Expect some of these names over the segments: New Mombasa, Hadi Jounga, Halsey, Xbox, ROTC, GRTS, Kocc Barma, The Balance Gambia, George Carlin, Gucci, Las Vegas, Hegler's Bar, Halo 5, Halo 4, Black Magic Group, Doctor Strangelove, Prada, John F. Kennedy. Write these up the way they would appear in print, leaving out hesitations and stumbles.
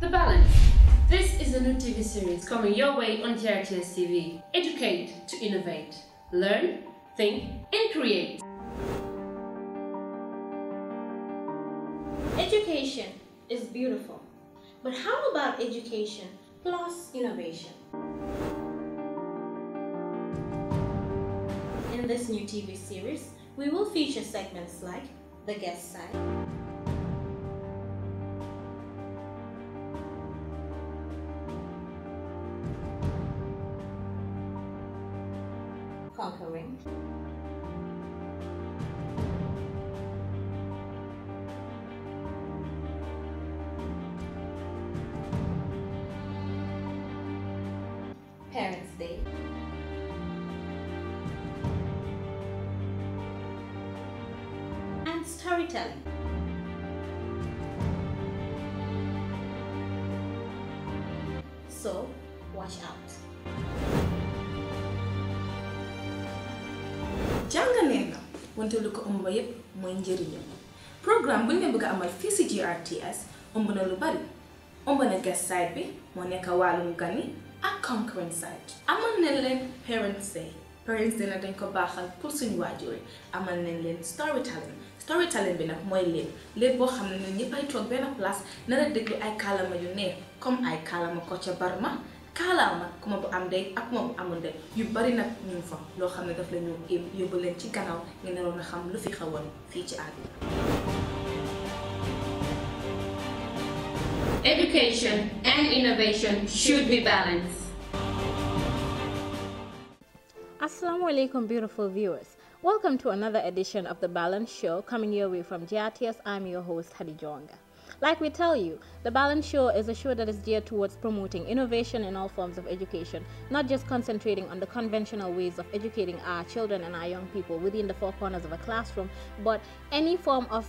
The Balance. This is a new TV series coming your way on GRTS TV. Educate to innovate. Learn, think, and create. Education is beautiful, but how about education plus innovation? In this new TV series, we will feature segments like The Guest Side, Conquering, Parents' Day, and storytelling. So, watch out. Janga nena wante lu ko ëmb yépp mooy njëriñam. Programme bu ñu bëgg amal fii ci GRTS ëmb na lu bari. Ëmb na guest side bi moo nekk wàllum gani ak conquering side. Amal nañ leen Parents Day. Parents Day nag dañ ko baaxal pour suñu waajur yi. Amal nañ leen storytelling. Storytelling bi nag mooy léeb boo xam ne ñépp ay toog benn place nar a déglu ay kàllaama yu neex comme ay kàllaama Kocc Barma. Kalaama kuma bu am day ak kuma bu amul day yu bari nag ñu ngi fa loo xam ne daf la ñu yóbbu leen ci gannaaw ngeen naroon a xam lu fi xewoon fii ci àdduna. Education and innovation should be balanced. Assalamualaikum, beautiful viewers. Welcome to another edition of The Balance Show coming your way from GRTS. I'm your host, Hadi Jounga. Like we tell you, The Balance Show is a show that is geared towards promoting innovation in all forms of education, not just concentrating on the conventional ways of educating our children and our young people within the four corners of a classroom, but any form of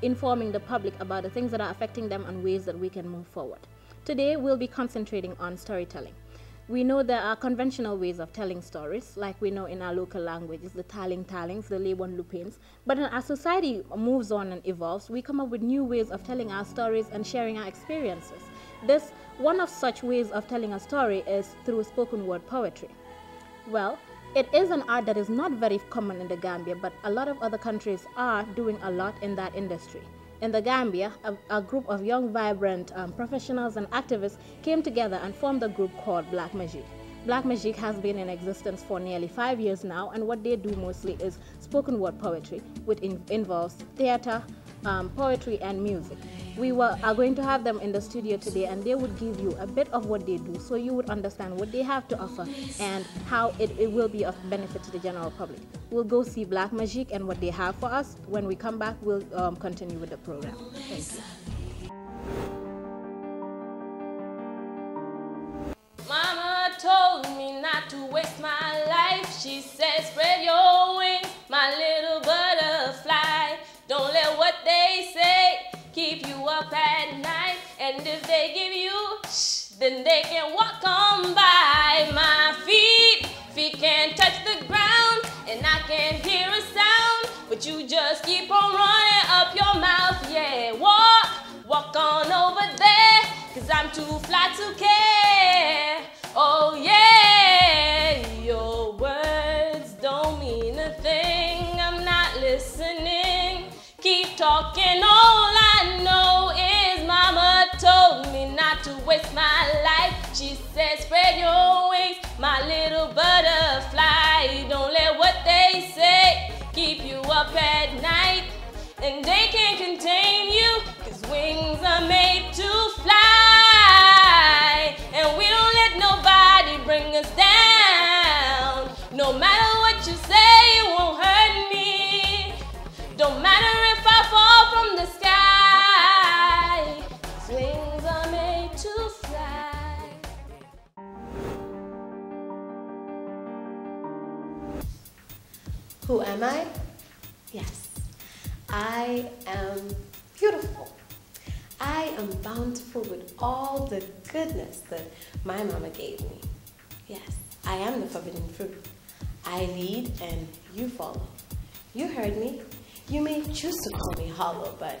informing the public about the things that are affecting them and ways that we can move forward. Today, we'll be concentrating on storytelling. We know there are conventional ways of telling stories, like we know in our local languages, the taling-talings, the lupins. But as our society moves on and evolves, we come up with new ways of telling our stories and sharing our experiences. One of such ways of telling a story is through spoken word poetry. Well, it is an art that is not very common in the Gambia, but a lot of other countries are doing a lot in that industry. In the Gambia, a group of young, vibrant professionals and activists came together and formed a group called Black Magic. Black Magic has been in existence for nearly 5 years now, and what they do mostly is spoken word poetry, which involves theater, poetry, and music. We are going to have them in the studio today, and they would give you a bit of what they do so you would understand what they have to offer and how it will be of benefit to the general public. We'll go see Black Magic and what they have for us. When we come back, we'll continue with the program. Thank you. Mama told me not to waste my life. She said, spread your wings, my little butterfly. Don't let what they say keep you up at night. And if they give you, then they can walk on by. My feet can't touch the ground, and I can't hear a sound. But you just keep on running up your mouth, yeah. Walk on over there, cause I'm too fly to care. Oh yeah, your words don't mean a thing. I'm not listening, keep talking all night. Waste my life, she said, spread your wings, my little butterfly. Don't let what they say keep you up at night, and they can't contain you, cause wings are made to fly, and we don't let nobody bring us down. No matter what you say, it won't hurt me. Don't matter if I fall from the sky. Who am I? Yes, I am beautiful. I am bountiful with all the goodness that my mama gave me. Yes, I am the forbidden fruit. I lead and you follow. You heard me. You may choose to call me hollow, but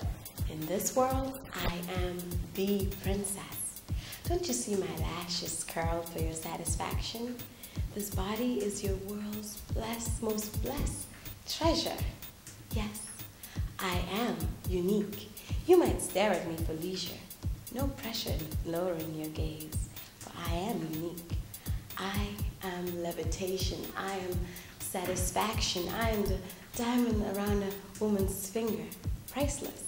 in this world, I am the princess. Don't you see my lashes curl for your satisfaction? This body is your world's most blessed treasure. Yes, I am unique. You might stare at me for leisure. No pressure lowering your gaze, for I am unique. I am levitation. I am satisfaction. I am the diamond around a woman's finger. Priceless.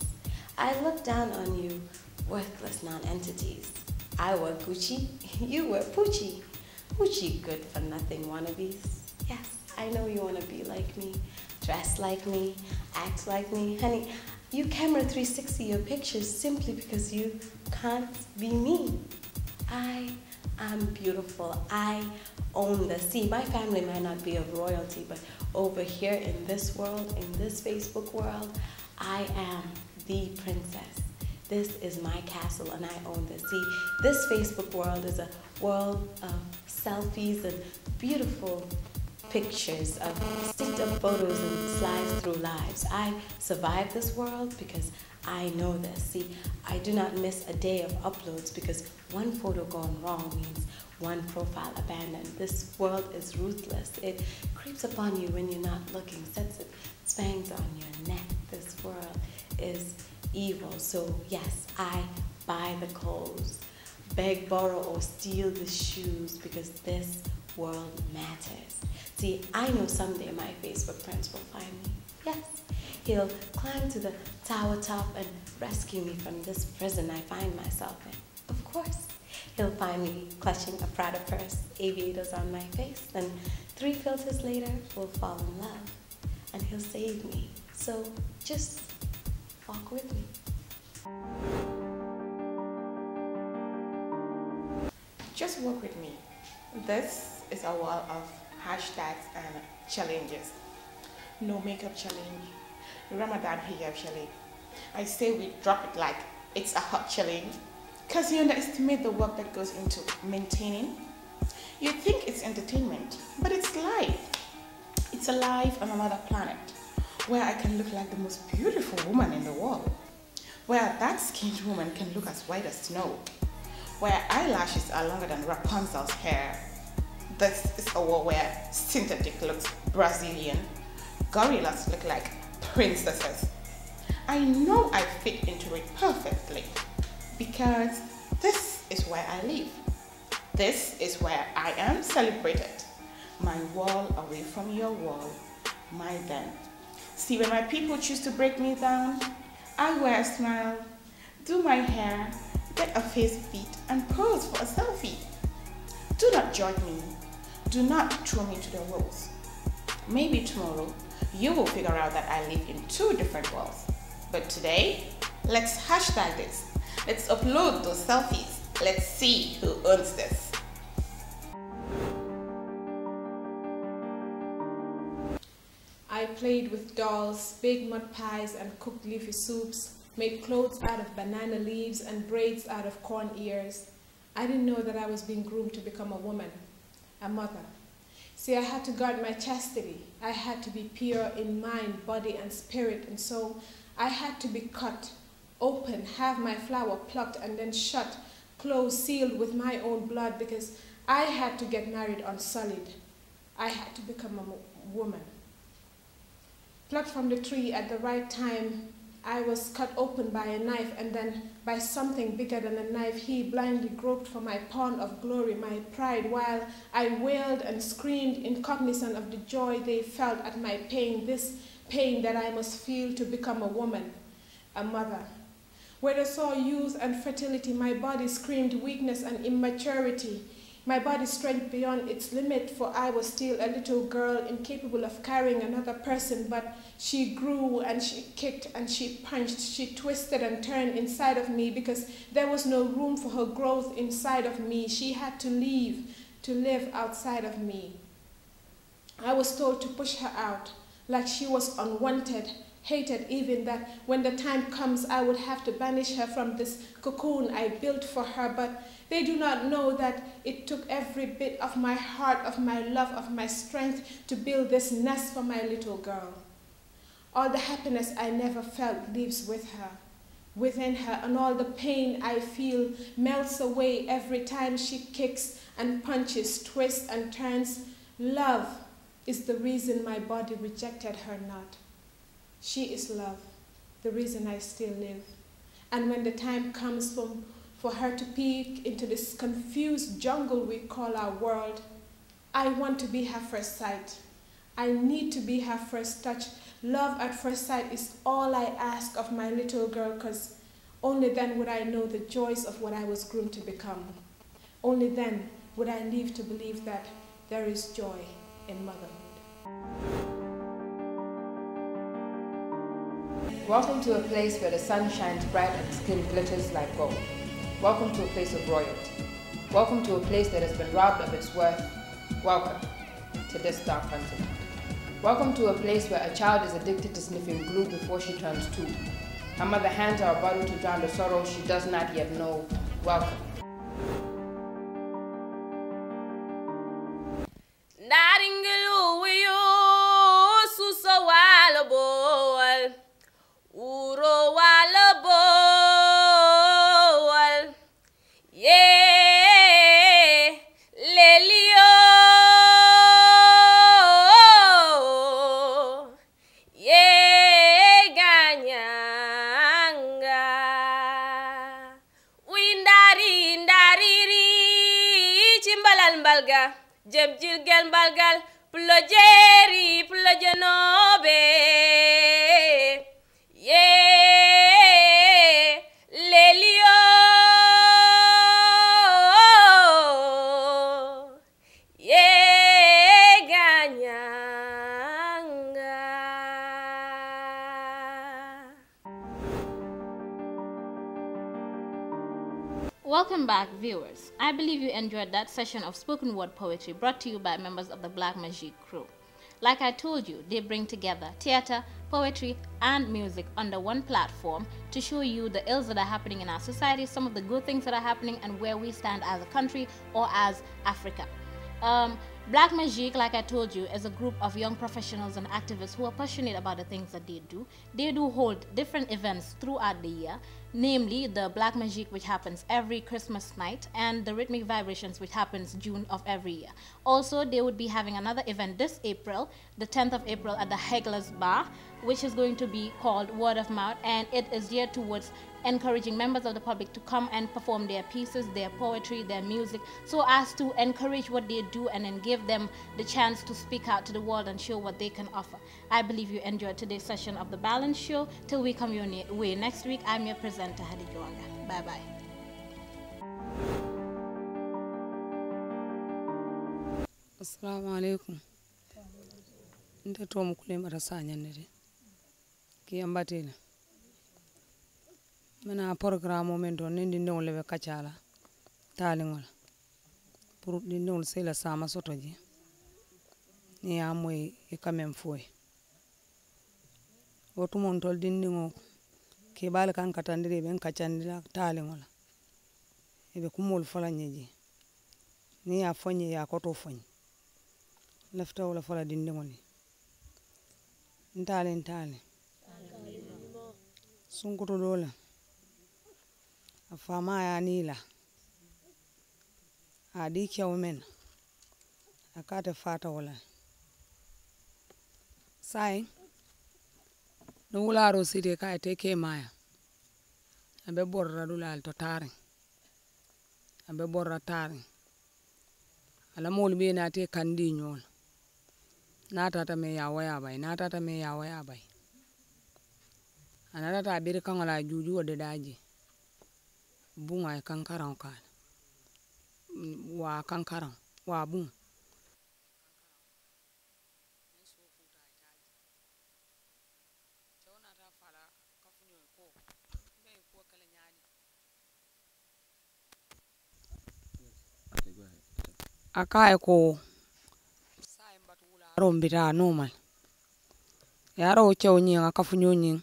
I look down on you, worthless non-entities. I were Gucci, you were Poochie. Poochie good for nothing wannabes. Yes, I know you wanna be like me, dress like me, act like me. Honey, you camera 360 your pictures simply because you can't be me. I am beautiful. I own the sea. My family might not be of royalty, but over here in this world, in this Facebook world, I am the princess. This is my castle and I own the sea. This Facebook world is a world of selfies and beautiful pictures of stitched-up photos and slides through lives. I survive this world because I know this. See, I do not miss a day of uploads because one photo gone wrong means one profile abandoned. This world is ruthless. It creeps upon you when you're not looking, sets its fangs on your neck. This world is evil. So yes, I buy the clothes, beg, borrow, or steal the shoes because this world matters. See, I know someday my Facebook friends will find me. Yes, he'll climb to the tower top and rescue me from this prison I find myself in. Of course, he'll find me clutching a Prada purse, aviators on my face, and 3 filters later, we'll fall in love, and he'll save me. So just walk with me. Just walk with me. This is a wall of hashtags and challenges. No makeup challenge, Ramadan hijab challenge. I say we drop it like it's a hot challenge because you underestimate the work that goes into maintaining. You think it's entertainment, but it's life. It's a life on another planet where I can look like the most beautiful woman in the world, where that skinned woman can look as white as snow, where eyelashes are longer than Rapunzel's hair. This is a world where synthetic looks Brazilian, gorillas look like princesses. I know I fit into it perfectly because this is where I live. This is where I am celebrated. My wall away from your wall, my then. See, when my people choose to break me down, I wear a smile, do my hair, get a face beat, and pose for a selfie. Do not judge me. Do not throw me to the wolves. Maybe tomorrow, you will figure out that I live in 2 different worlds. But today, let's hashtag this. Let's upload those selfies. Let's see who owns this. I played with dolls, baked mud pies and cooked leafy soups, made clothes out of banana leaves and braids out of corn ears. I didn't know that I was being groomed to become a woman, a mother. See, I had to guard my chastity. I had to be pure in mind, body and spirit, and so I had to be cut open, have my flower plucked and then shut, closed, sealed with my own blood because I had to get married unsullied. I had to become a woman. Plucked from the tree at the right time, I was cut open by a knife and then by something bigger than a knife. He blindly groped for my pawn of glory, my pride, while I wailed and screamed incognizant of the joy they felt at my pain, this pain that I must feel to become a woman, a mother. Where they saw youth and fertility, my body screamed weakness and immaturity. My body's strength beyond its limit, for I was still a little girl incapable of carrying another person, but she grew and she kicked and she punched, she twisted and turned inside of me because there was no room for her growth inside of me. She had to leave to live outside of me. I was told to push her out like she was unwanted, hated even, that when the time comes I would have to banish her from this cocoon I built for her, but they do not know that it took every bit of my heart, of my love, of my strength to build this nest for my little girl. All the happiness I never felt lives with her. within her, and all the pain I feel melts away every time she kicks and punches, twists and turns. Love is the reason my body rejected her not. She is love, the reason I still live. And when the time comes for her to peek into this confused jungle we call our world, I want to be her first sight. I need to be her first touch. Love at first sight is all I ask of my little girl, because only then would I know the joys of what I was groomed to become. Only then would I live to believe that there is joy in motherhood. Welcome to a place where the sun shines bright and skin glitters like gold. Welcome to a place of royalty. Welcome to a place that has been robbed of its worth. Welcome to this dark continent. Welcome to a place where a child is addicted to sniffing glue before she turns 2. Her mother hands her a bottle to drown the sorrow she does not yet know. Welcome. Welcome back, viewers. I believe you enjoyed that session of spoken word poetry brought to you by members of the Black Magic Crew. Like I told you, they bring together theater, poetry, and music under one platform to show you the ills that are happening in our society, some of the good things that are happening, and where we stand as a country or as Africa. Black Magic, like I told you, is a group of young professionals and activists who are passionate about the things that they do. They do hold different events throughout the year, namely the Black Magic, which happens every Christmas night, and the Rhythmic Vibrations, which happens June of every year. Also, they would be having another event this April, the 10th of April, at the Hegler's Bar, which is going to be called Word of Mouth, and it is geared towards encouraging members of the public to come and perform their pieces, their poetry, their music, so as to encourage what they do and then give them the chance to speak out to the world and show what they can offer. I believe you enjoyed today's session of The Balance Show. Till we come your way next week, I'm your presenter, Hadi Jounga. Bye-bye. Assalamu alaikum. Nte tomu kulema rasanya nere. Kiyambatela. Mena program momento nindi ndole be kachala talingol pour ndol sela sama sotoji ni amoy e kamem foy wotu mon tol dindingo ke bal kan katandire ben kacandila talingol ebe kumol falanyeji ni ya fonye ya koto fonye lefta wala fala dindingo ni ntale sunkuto dola Fama ya nila adikia women akate fata wala sai no wala roside ka teke maya ambe borra dulal to tare ambe borra tare ala molbe na te kandi nyol na tata me yawa ya bai na tata me yawa ya bai anata ta bir kan ala juju wode daji bunga kankarang kan wa kankarang wa bung akai ko rombira normal yaro chew nyi akafunyo nyi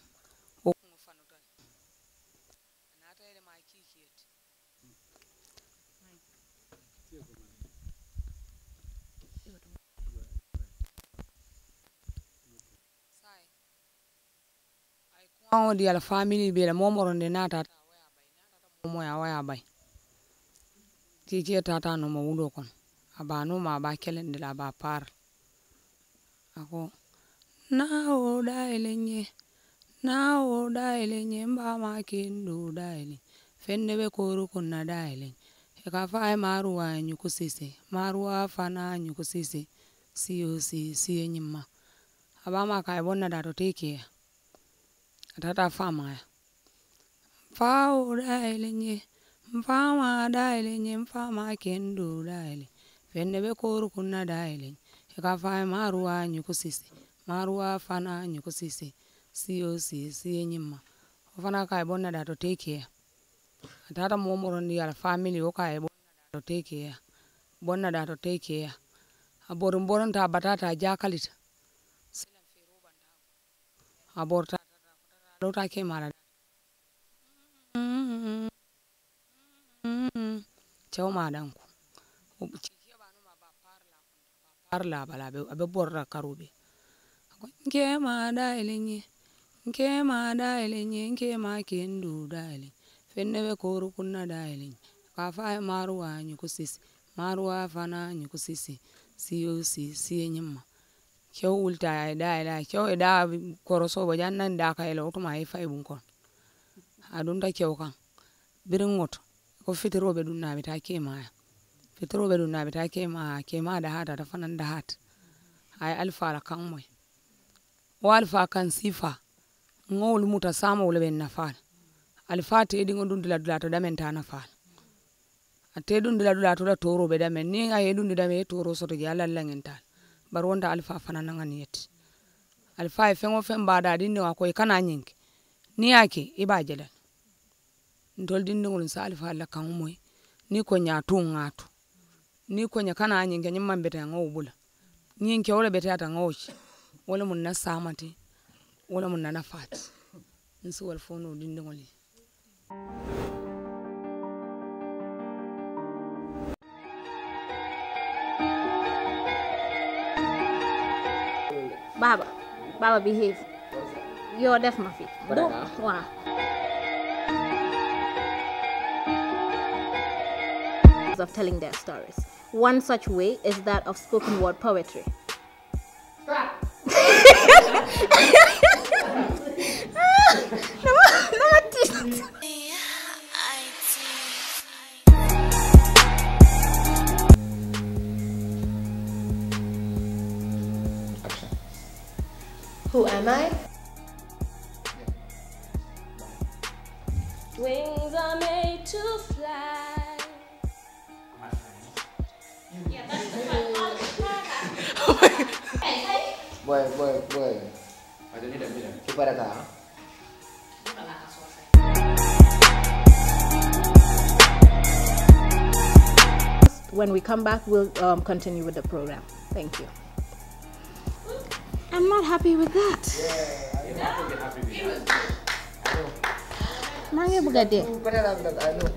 Ang di ala family bela momoron de nata moya waya bay. Kiki tata no mawudo kon. Abano ma ba kelen de la ba par. Ako na o dailenye. Na o dailenye mba ma kindu daile. Fende be koru kunna daile. Ekafa maruwa nyukusisi. Maruwa fana nyukusisi. Si nyima. Abama kai bonna da to take Tata fama. Fao dailenye. Mfama dailenye. Mfama kendo daile. Fendebe koru kuna daile. Ekafa maruwa nyukusisi. Maruwa fana nyukusisi. Si nyima. Ofana kai bonna da to take Tata momoron ya family oka ebona to take care. Bonna da to take care. Aborumboron ta batata jakalit. Aborta lota kemara. Chao madanku. Chikia banu ma parla balabe abeborra karubi. Kema dailinye. Kema dailinye kema kindu dailing. Fenebe koru kunna dailing. Kafa maruwa nyukusisi. Maruwa fana nyukusisi. Si nyima. Kyo ulta ida. Kyo ida korosoba janna ndaka ila utuma haifa ibunkon. Adunda kyo kan. Biringoto. Ko fitirobe dunna bita kema. Fitirobe dunna bita kema. Kema da hata tafana nda hata. Ay alfa la kangwe. Walfa kan sifa. Ngol muta sama ulebe nafala. Alifati edingo dundila dulato damen tana fal. Ate dundila dulato da toro be damen. Ninga edundi dame toro soto gi ala langental. Barwonda alfa fana nangani yeti. Alfa efengo femba da dinde wako ikana nyingi. Niyaki iba jelal. Ntol dinde ngulinsa alfa ala kangumwe. Niko nyatu ngatu. Niko nyakana nyingi nyima mbete ya ngau bula. Nyingi ole bete hata ngauchi. Ole muna samati. Ole muna nafati. Nisi walfono dinde nguli. Baba behave. You're deaf, my feet. Don't wanna. Of telling their stories. One such way is that of spoken word poetry. Who am I? Wings are made to fly. Yeah, that's the part. Boy. I don't need a minute. Keep it at when we come back, we'll continue with the program. Thank you. I'm not happy with that. Yeah, you have to be happy with that. I know.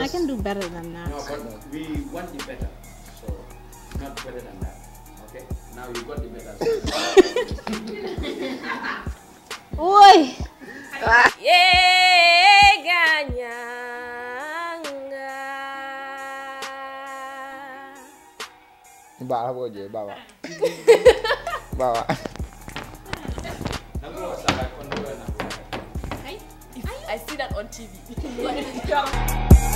I can do better than that. No, but we want it better. So, not better than that. Okay? Now you got the better. Oi! Yeah, Ganyanga. Baba. I see that on TV.